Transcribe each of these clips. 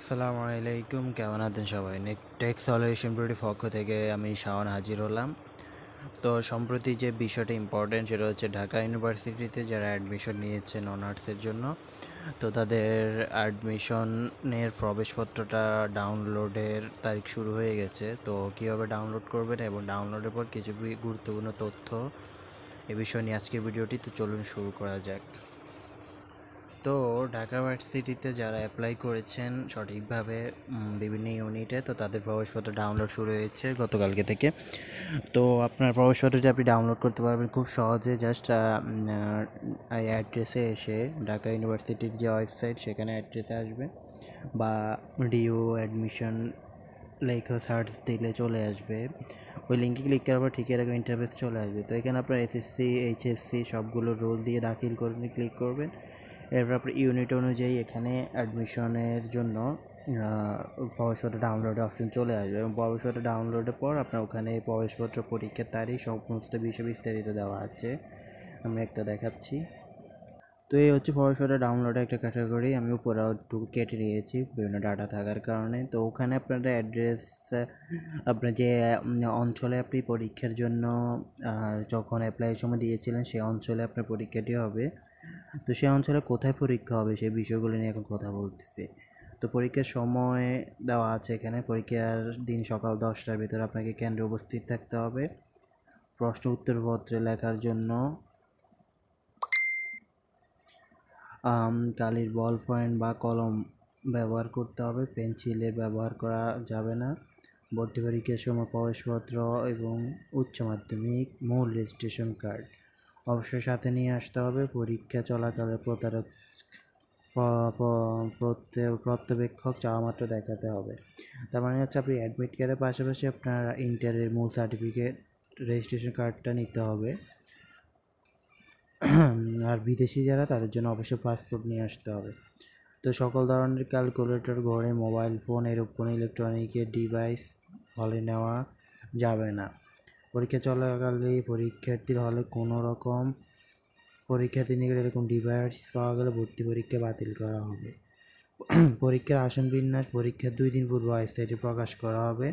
আসসালামু আলাইকুম, কেমন আছেন সবাই? টেক সলিউশন বিডির পক্ষ থেকে আমি শাওন হাজির হলাম। তো সম্প্রতি যে বিষয়টা ইম্পর্টেন্ট সেটা হচ্ছে ঢাকা ইউনিভার্সিটিতে যারা অ্যাডমিশন নিয়েছেন অনার্সের জন্য, তো তাদের অ্যাডমিশনের প্রবেশপত্রটা ডাউনলোডের তারিখ শুরু হয়ে গেছে। তো কীভাবে ডাউনলোড করবেন এবং ডাউনলোডের পর কিছু গুরুত্বপূর্ণ তথ্য এ বিষয় নিয়ে আজকের ভিডিওটি। তো চলুন শুরু করা যাক। তো ঢাকা ইউনিভার্সিটিতে যারা অ্যাপ্লাই করেছেন সঠিকভাবে বিভিন্ন ইউনিটে, তো তাদের প্রবেশপত্র ডাউনলোড শুরু হয়েছে গতকালকে থেকে। তো আপনার প্রবেশপত্রটি আপনি ডাউনলোড করতে পারবেন খুব সহজে। জাস্ট অ্যাড্রেসে এসে ঢাকা ইউনিভার্সিটির যে ওয়েবসাইট সেখানে অ্যাড্রেসে আসবে বা ডিও অ্যাডমিশন লেখা সার্চ দিলে চলে আসবে। ওই লিঙ্কে ক্লিক করার পর ঠিক এরকম ইন্টারফেস চলে আসবে। তো এখানে আপনার এসএসসি এইচএসসি সবগুলো রোল দিয়ে দাখিল করে ক্লিক করবেন। এরপর আপনার ইউনিট অনুযায়ী এখানে অ্যাডমিশনের জন্য প্রবেশপত্র ডাউনলোডের অপশন চলে আসবে এবং প্রবেশপত্র ডাউনলোডের পর আপনার ওখানে প্রবেশপত্র পরীক্ষার তারিখ সমস্ত বিষয় বিস্তারিত দেওয়া আছে, আমি একটা দেখাচ্ছি। তো এই হচ্ছে প্রবেশপত্র ডাউনলোডের একটা ক্যাটাগরি, আমি উপরে একটু কেটে নিয়েছি বিভিন্ন ডাটা থাকার কারণে। তো ওখানে আপনার অ্যাড্রেস, আপনার যে অঞ্চলে আপনি পরীক্ষার জন্য যখন অ্যাপ্লাইয়ের সময় দিয়েছিলেন সেই অঞ্চলে আপনার পরীক্ষাটি হবে। তো সেই অঞ্চলে কোথায় পরীক্ষা হবে সেই বিষয়গুলো নিয়ে এখন কথা বলতেছি। তো পরীক্ষার সময় দেওয়া আছে এখানে, পরীক্ষার দিন সকাল 10টার ভিতরে আপনাকে কেন্দ্রে উপস্থিত থাকতে হবে। প্রশ্ন উত্তরপত্রে লেখার জন্য কালির বল পয়েন্ট বা কলম ব্যবহার করতে হবে, পেন্সিলের ব্যবহার করা যাবে না। ভর্তি পরীক্ষার সময় প্রবেশপত্র এবং উচ্চ মাধ্যমিক মূল রেজিস্ট্রেশন কার্ড অবশ্যই সাথে নিয়ে আসতে হবে। পরীক্ষা চলাকালে প্রতারক প্রত্যবেক্ষক চাওয়া মাত্র দেখাতে হবে। তার মানে হচ্ছে আপনি অ্যাডমিট কার্ডের পাশাপাশি আপনার ইন্টারের মূল সার্টিফিকেট রেজিস্ট্রেশন কার্ডটা নিতে হবে। আর বিদেশি যারা তাদের জন্য অবশ্যই পাসপোর্ট নিয়ে আসতে হবে। তো সকল ধরনের ক্যালকুলেটর, ঘরে মোবাইল ফোন এরকম কোনো ইলেকট্রনিকের ডিভাইস হলে নেওয়া যাবে না। পরীক্ষা চলাকালে পরীক্ষার্থীর হলে কোনো রকম পরীক্ষার্থী নিয়ে এরকম ডিভাইস পাওয়া গেলে ভর্তি পরীক্ষা বাতিল করা হবে। পরীক্ষার আসন বিন্যাস পরীক্ষার 2 দিন পূর্বে ওয়েবসাইটে প্রকাশ করা হবে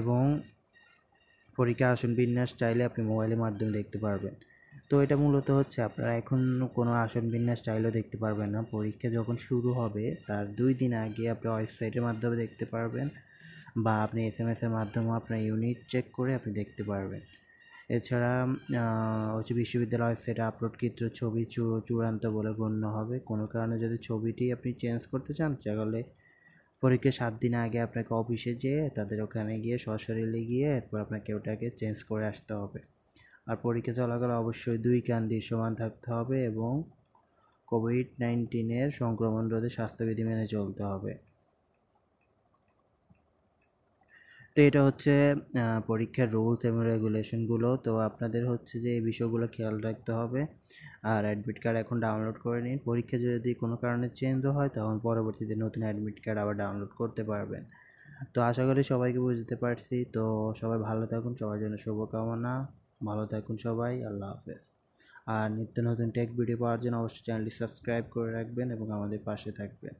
এবং পরীক্ষার আসন বিন্যাস চাইলে আপনি মোবাইলের মাধ্যমে দেখতে পারবেন। তো এটা মূলত হচ্ছে আপনারা এখন কোনো আসন বিন্যাস চাইলেও দেখতে পারবেন না, পরীক্ষা যখন শুরু হবে তার 2 দিন আগে আপনি ওয়েবসাইটের মাধ্যমে দেখতে পারবেন বা আপনি SMS-এর মাধ্যমে আপনার ইউনিট চেক করে আপনি দেখতে পারবেন। এছাড়া হচ্ছে বিশ্ববিদ্যালয় ওয়েবসাইটে আপলোডকৃত ছবি চূড়ান্ত বলে গণ্য হবে। কোনো কারণে যদি ছবিটি আপনি চেঞ্জ করতে চান তাহলে পরীক্ষার 7 দিন আগে আপনাকে অফিসে যেয়ে তাদের ওখানে গিয়ে সশরীরে গিয়ে এরপর আপনাকে ওটাকে চেঞ্জ করে আসতে হবে। আর পরীক্ষা চলাকালে অবশ্যই 2 কান দিয়ে সমান থাকতে হবে এবং COVID-19-এর সংক্রমণ রোধে স্বাস্থ্যবিধি মেনে চলতে হবে। তো এটা হচ্ছে পরীক্ষার রুলস এবং রেগুলেশনগুলো। তো আপনাদের হচ্ছে যে এই বিষয়গুলো খেয়াল রাখতে হবে। আর অ্যাডমিট কার্ড এখন ডাউনলোড করে নিন, পরীক্ষা যদি কোনো কারণে চেঞ্জও হয় তখন পরবর্তীতে নতুন অ্যাডমিট কার্ড আবার ডাউনলোড করতে পারবেন। তো আশা করি সবাইকে বুঝতে পারছি। তো সবাই ভালো থাকুন, সবার জন্য শুভকামনা, ভালো থাকুন সবাই, আল্লাহ হাফেজ। আর নিত্য নতুন টেক ভিডিও পাওয়ার জন্য অবশ্যই চ্যানেলটি সাবস্ক্রাইব করে রাখবেন এবং আমাদের পাশে থাকবেন।